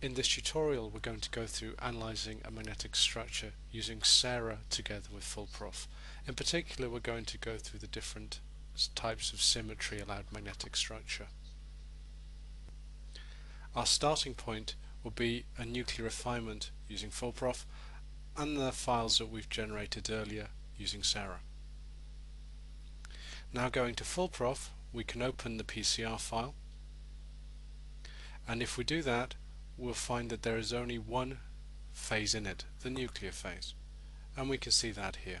In this tutorial we're going to go through analysing a magnetic structure using SARAh together with FullProf. In particular we're going to go through the different types of symmetry allowed magnetic structure. Our starting point will be a nuclear refinement using FullProf and the files that we've generated earlier using SARAh. Now going to FullProf we can open the PCR file, and if we do that we'll find that there is only one phase in it, the nuclear phase, and we can see that here.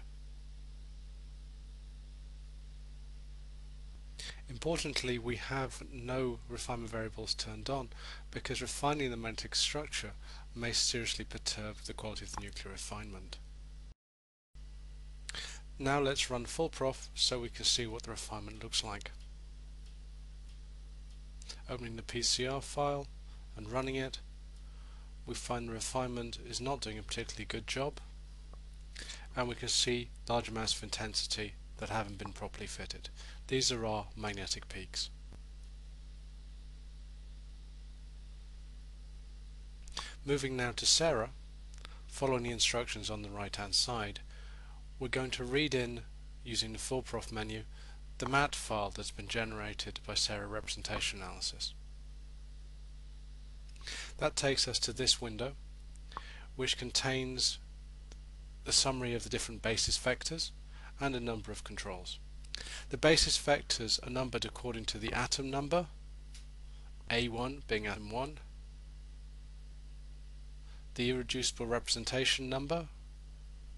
Importantly, we have no refinement variables turned on because refining the magnetic structure may seriously perturb the quality of the nuclear refinement. Now let's run FullProf so we can see what the refinement looks like. Opening the PCR file and running it, we find the refinement is not doing a particularly good job, and we can see large amounts of intensity that haven't been properly fitted. These are our magnetic peaks. Moving now to SARAh, following the instructions on the right hand side, we're going to read in, using the FullProf menu, the MAT file that's been generated by SARAh representation analysis. That takes us to this window, which contains a summary of the different basis vectors and a number of controls. The basis vectors are numbered according to the atom number, A1 being atom 1, the irreducible representation number,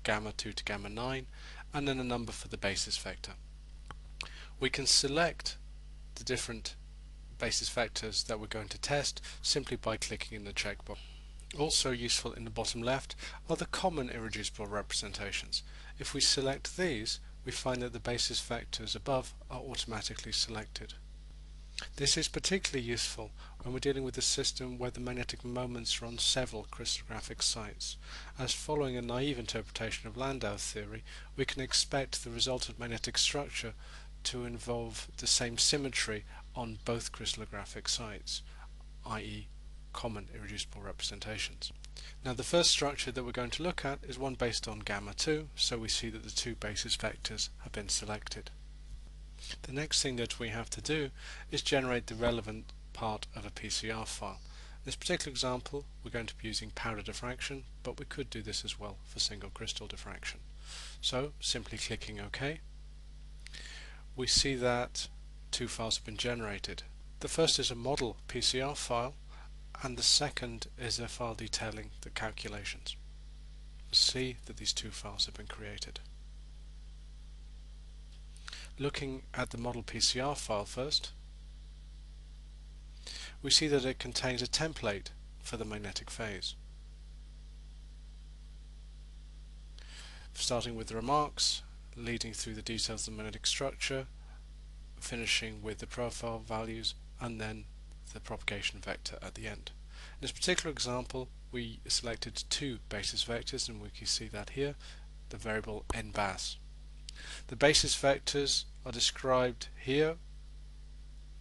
gamma 2 to gamma 9, and then a number for the basis vector. We can select the different basis vectors that we're going to test simply by clicking in the checkbox. Also useful in the bottom left are the common irreducible representations. If we select these, we find that the basis vectors above are automatically selected. This is particularly useful when we're dealing with a system where the magnetic moments are on several crystallographic sites, as following a naive interpretation of Landau theory, we can expect the resultant magnetic structure to involve the same symmetry on both crystallographic sites, i.e. common irreducible representations. Now the first structure that we're going to look at is one based on gamma 2, so we see that the two basis vectors have been selected. The next thing that we have to do is generate the relevant part of a PCR file. In this particular example we're going to be using powder diffraction, but we could do this as well for single crystal diffraction. So simply clicking OK, we see that two files have been generated. The first is a model PCR file and the second is a file detailing the calculations. See that these two files have been created. Looking at the model PCR file first, we see that it contains a template for the magnetic phase. Starting with the remarks, leading through the details of the magnetic structure, finishing with the profile values and then the propagation vector at the end. In this particular example we selected two basis vectors and we can see that here, the variable NBAS. The basis vectors are described here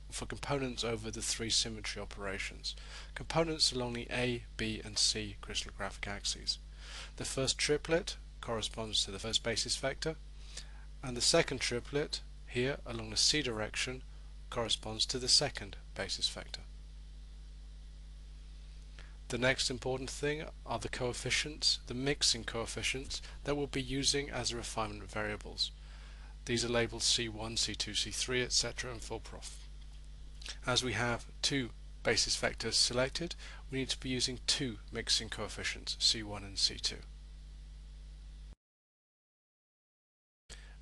for components over the three symmetry operations. Components along the A, B and C crystallographic axes. The first triplet corresponds to the first basis vector and the second triplet here along the C direction corresponds to the second basis vector. The next important thing are the coefficients, the mixing coefficients that we'll be using as refinement variables. These are labelled C1, C2, C3, etc. in FullProf. As we have two basis vectors selected, we need to be using two mixing coefficients, C1 and C2.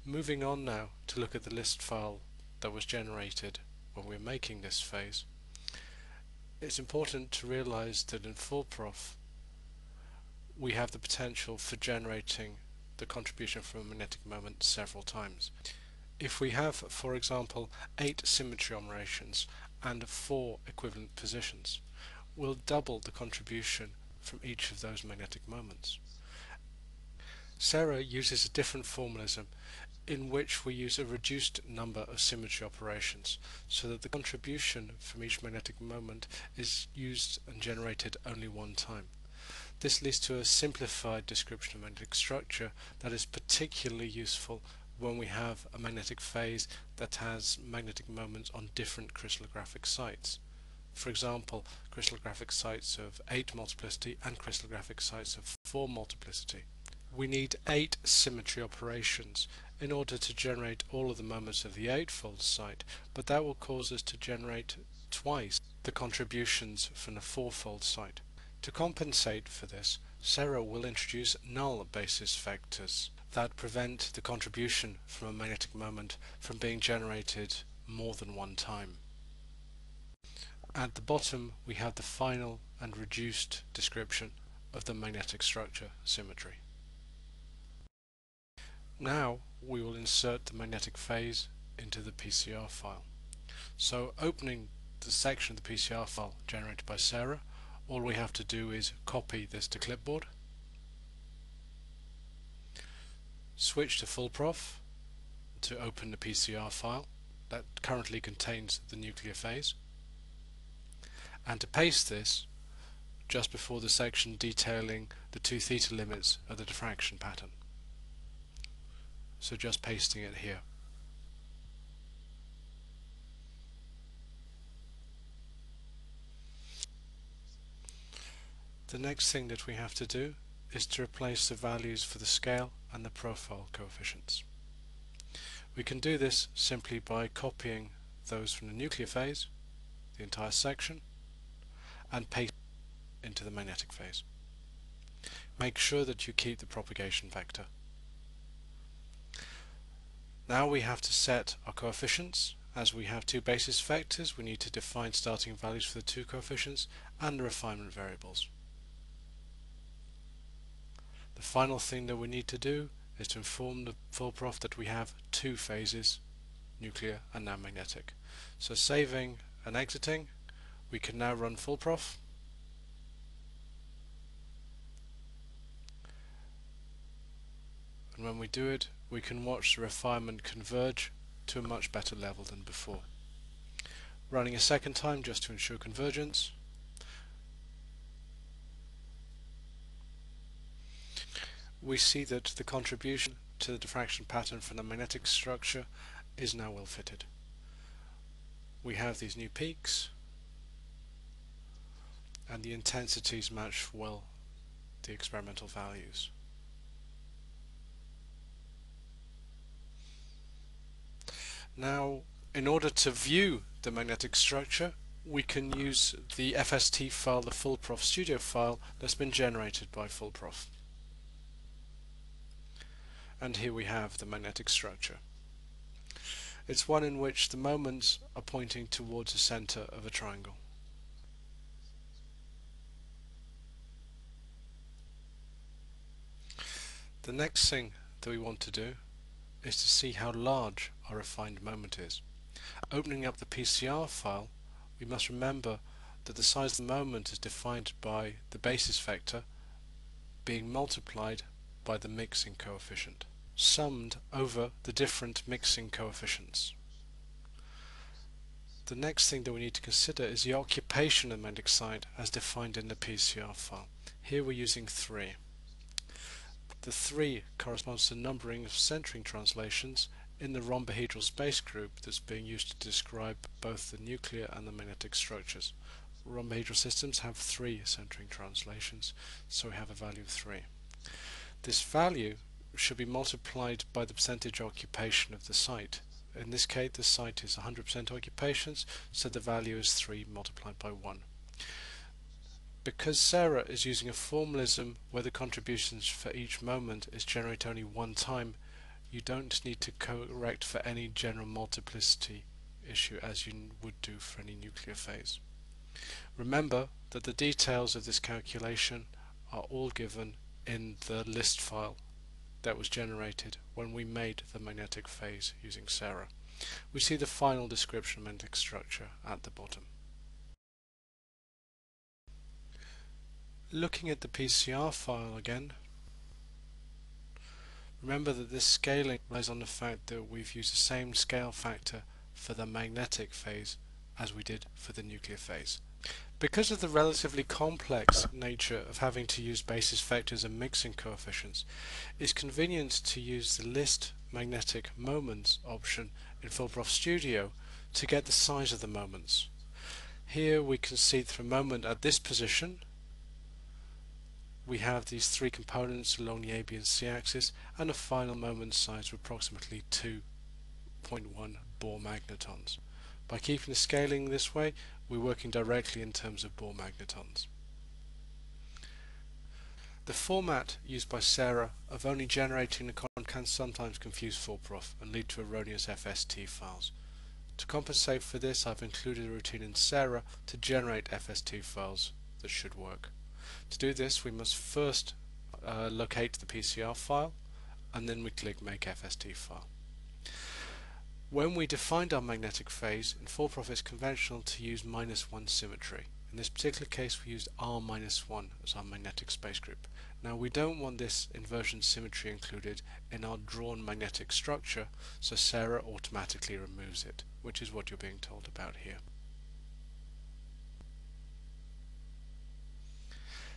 Moving on now to look at the list file that was generated when we're making this phase. It's important to realize that in FullProf we have the potential for generating the contribution from a magnetic moment several times. If we have, for example, 8 symmetry operations and 4 equivalent positions, we'll double the contribution from each of those magnetic moments. SARAh uses a different formalism in which we use a reduced number of symmetry operations, so that the contribution from each magnetic moment is used and generated only one time. This leads to a simplified description of magnetic structure that is particularly useful when we have a magnetic phase that has magnetic moments on different crystallographic sites. For example, crystallographic sites of 8 multiplicity and crystallographic sites of 4 multiplicity. We need 8 symmetry operations in order to generate all of the moments of the eightfold site, but that will cause us to generate twice the contributions from the fourfold site. To compensate for this, SARAh will introduce null basis vectors that prevent the contribution from a magnetic moment from being generated more than one time. At the bottom we have the final and reduced description of the magnetic structure symmetry. Now we will insert the magnetic phase into the PCR file. So opening the section of the PCR file generated by SARAh, all we have to do is copy this to clipboard, switch to FullProf to open the PCR file that currently contains the nuclear phase, and to paste this just before the section detailing the 2 theta limits of the diffraction pattern. So just pasting it here. The next thing that we have to do is to replace the values for the scale and the profile coefficients. We can do this simply by copying those from the nuclear phase, the entire section, and paste into the magnetic phase. Make sure that you keep the propagation vector. Now we have to set our coefficients. As we have 2 basis vectors, we need to define starting values for the 2 coefficients and the refinement variables. The final thing that we need to do is to inform the FullProf that we have 2 phases, nuclear and non-magnetic. So saving and exiting, we can now run FullProf. And when we do it, we can watch the refinement converge to a much better level than before. Running a second time just to ensure convergence. We see that the contribution to the diffraction pattern from the magnetic structure is now well fitted. We have these new peaks, and the intensities match well the experimental values. Now, in order to view the magnetic structure, we can use the FST file, the FullProf Studio file that's been generated by FullProf. And here we have the magnetic structure. It's one in which the moments are pointing towards the center of a triangle. The next thing that we want to do is to see how large our refined moment is. Opening up the PCR file, we must remember that the size of the moment is defined by the basis vector being multiplied by the mixing coefficient, summed over the different mixing coefficients. The next thing that we need to consider is the occupation of the magnetic site as defined in the PCR file. Here we're using 3. The 3 corresponds to the numbering of centering translations in the rhombohedral space group that's being used to describe both the nuclear and the magnetic structures. Rhombohedral systems have 3 centering translations, so we have a value of 3. This value should be multiplied by the percentage occupation of the site. In this case, the site is 100% occupations, so the value is 3 multiplied by 1. Because SARAh is using a formalism where the contributions for each moment is generated only one time, you don't need to correct for any general multiplicity issue as you would do for any nuclear phase. Remember that the details of this calculation are all given in the list file that was generated when we made the magnetic phase using SARAh. We see the final description of magnetic structure at the bottom. Looking at the PCR file again, Remember that this scaling relies on the fact that we've used the same scale factor for the magnetic phase as we did for the nuclear phase. Because of the relatively complex nature of having to use basis vectors and mixing coefficients, it's convenient to use the list magnetic moments option in FullProf Studio to get the size of the moments. Here we can see that for a moment at this position we have these three components along the A, B and C axis, and a final moment size of approximately 2.1 Bohr magnetons. By keeping the scaling this way, we're working directly in terms of Bohr magnetons. The format used by SARAh of only generating the column can sometimes confuse FullProf and lead to erroneous FST files. To compensate for this, I've included a routine in SARAh to generate FST files that should work. To do this, we must first locate the PCR file, and then we click Make FST File. When we defined our magnetic phase, in FullProf it's conventional to use -1 symmetry. In this particular case we used R-1 as our magnetic space group. Now we don't want this inversion symmetry included in our drawn magnetic structure, so SARAh automatically removes it, which is what you're being told about here.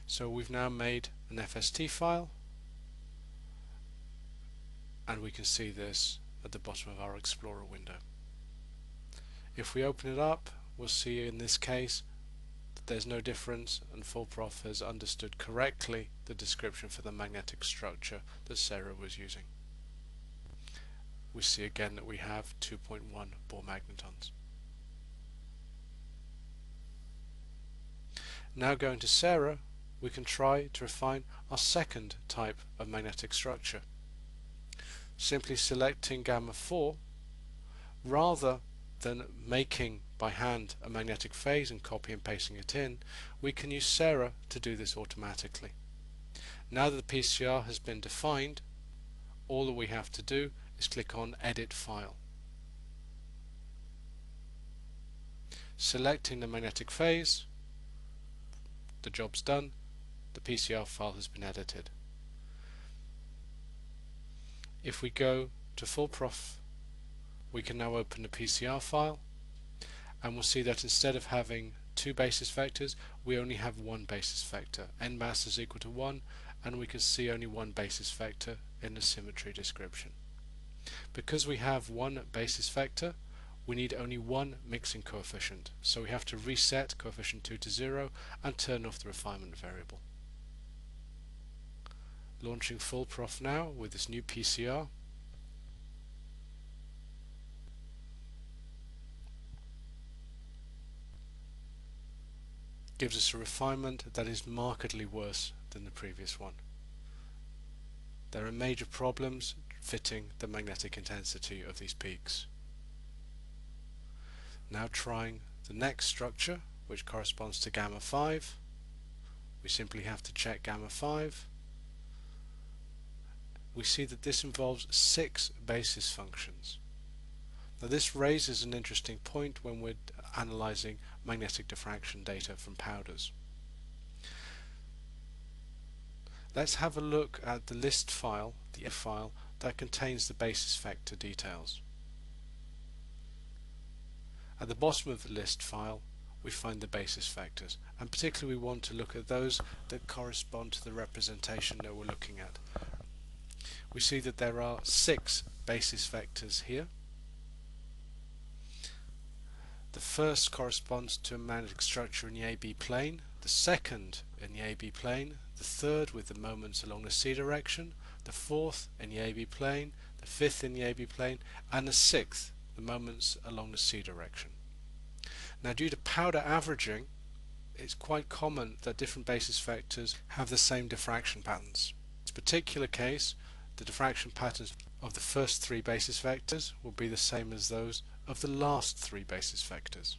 So we've now made an FST file, and we can see this at the bottom of our Explorer window. If we open it up, we'll see in this case that there's no difference, and FullProf has understood correctly the description for the magnetic structure that SARAh was using. We see again that we have 2.1 Bohr magnetons. Now going to SARAh, we can try to refine our second type of magnetic structure. Simply selecting gamma 4, rather than making by hand a magnetic phase and copy and pasting it in, we can use SARAh to do this automatically. Now that the PCR has been defined, all that we have to do is click on Edit File. Selecting the magnetic phase, the job's done, the PCR file has been edited. If we go to FullProf, we can now open the PCR file, and we'll see that instead of having two basis vectors, we only have one basis vector. NBAS is equal to 1, and we can see only one basis vector in the symmetry description. Because we have one basis vector, we need only one mixing coefficient, so we have to reset coefficient 2 to 0 and turn off the refinement variable. Launching FullProf now with this new PCR. Gives us a refinement that is markedly worse than the previous one. There are major problems fitting the magnetic intensity of these peaks. Now trying the next structure, which corresponds to gamma 5. We simply have to check gamma 5. We see that this involves 6 basis functions. Now this raises an interesting point when we're analyzing magnetic diffraction data from powders. Let's have a look at the list file, the F file, that contains the basis vector details. At the bottom of the list file we find the basis vectors, and particularly we want to look at those that correspond to the representation that we're looking at. We see that there are 6 basis vectors here. The first corresponds to a magnetic structure in the AB plane, the second in the AB plane, the third with the moments along the C direction, the fourth in the AB plane, the fifth in the AB plane, and the sixth, the moments along the C direction. Now, due to powder averaging, it's quite common that different basis vectors have the same diffraction patterns. In this particular case, the diffraction patterns of the first 3 basis vectors will be the same as those of the last 3 basis vectors.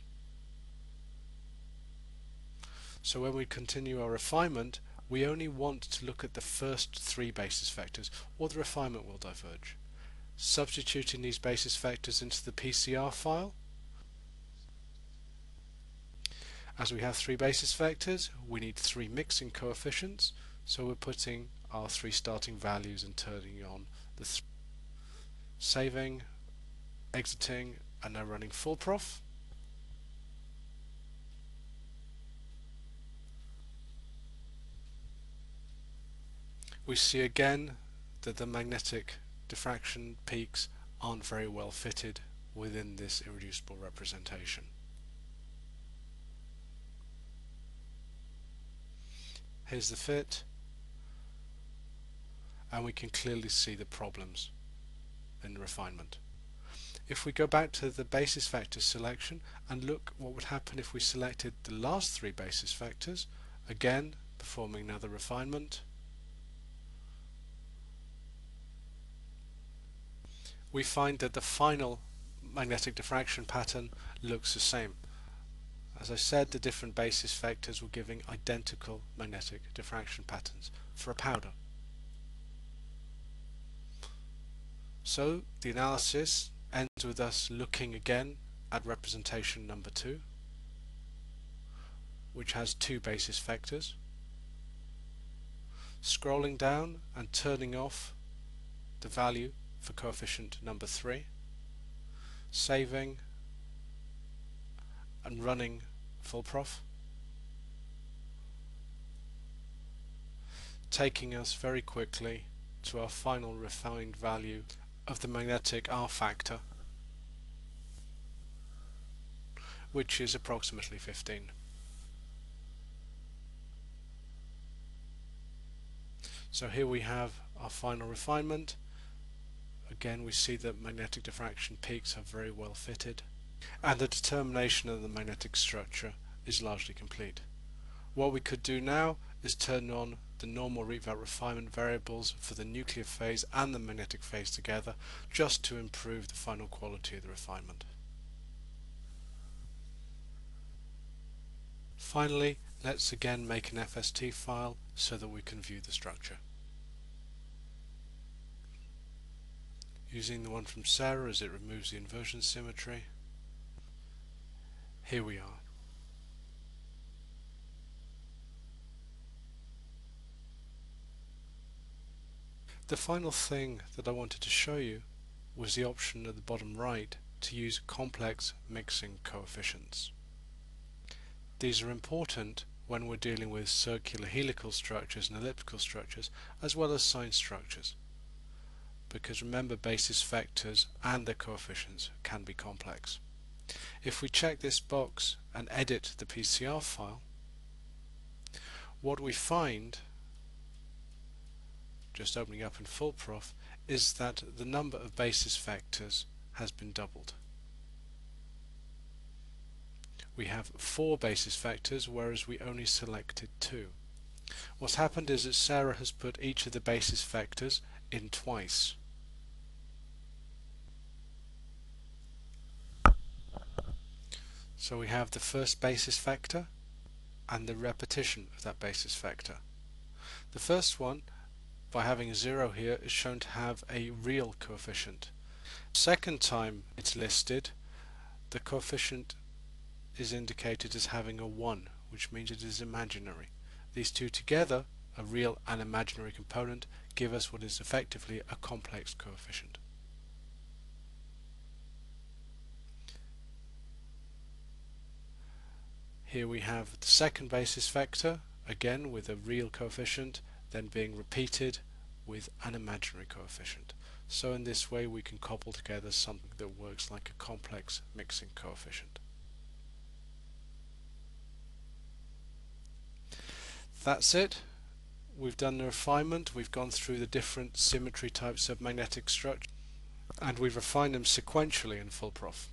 So when we continue our refinement, we only want to look at the first 3 basis vectors, or the refinement will diverge. Substituting these basis vectors into the PCR file, as we have 3 basis vectors, we need 3 mixing coefficients, so we're putting our 3 starting values and turning on this saving, exiting, and now running FullProf. We see again that the magnetic diffraction peaks aren't very well fitted within this irreducible representation. Here's the fit, and we can clearly see the problems in refinement. If we go back to the basis vector selection and look what would happen if we selected the last three basis vectors, again performing another refinement, we find that the final magnetic diffraction pattern looks the same. As I said, the different basis vectors were giving identical magnetic diffraction patterns for a powder. So the analysis ends with us looking again at representation number 2, which has two basis vectors. Scrolling down and turning off the value for coefficient number 3, saving and running FullProf, taking us very quickly to our final refined value of the magnetic R factor, which is approximately 15. So here we have our final refinement. Again, we see that magnetic diffraction peaks are very well fitted, and the determination of the magnetic structure is largely complete. What we could do now is turn on the normal Rietveld refinement variables for the nuclear phase and the magnetic phase together, just to improve the final quality of the refinement. Finally, let's again make an FST file so that we can view the structure. Using the one from SARAh as it removes the inversion symmetry. Here we are. The final thing that I wanted to show you was the option at the bottom right to use complex mixing coefficients. These are important when we're dealing with circular helical structures and elliptical structures, as well as sign structures, because remember, basis vectors and their coefficients can be complex. If we check this box and edit the PCR file, what we find, just opening up in FullProf, is that the number of basis vectors has been doubled. We have 4 basis vectors, whereas we only selected 2. What's happened is that SARAh has put each of the basis vectors in twice. So we have the first basis vector and the repetition of that basis vector. The first one, by having a 0 here, is shown to have a real coefficient. Second time it's listed, the coefficient is indicated as having a 1, which means it is imaginary. These two together, a real and imaginary component, give us what is effectively a complex coefficient. Here we have the second basis vector, again with a real coefficient, then being repeated with an imaginary coefficient. So in this way we can cobble together something that works like a complex mixing coefficient. That's it. We've done the refinement, we've gone through the different symmetry types of magnetic structure, and we've refined them sequentially in FullProf.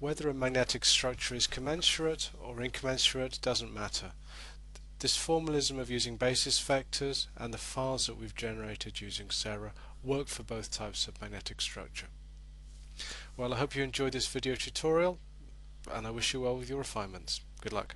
Whether a magnetic structure is commensurate or incommensurate doesn't matter. This formalism of using basis vectors and the files that we've generated using SARAh work for both types of magnetic structure. Well, I hope you enjoyed this video tutorial, and I wish you well with your refinements. Good luck.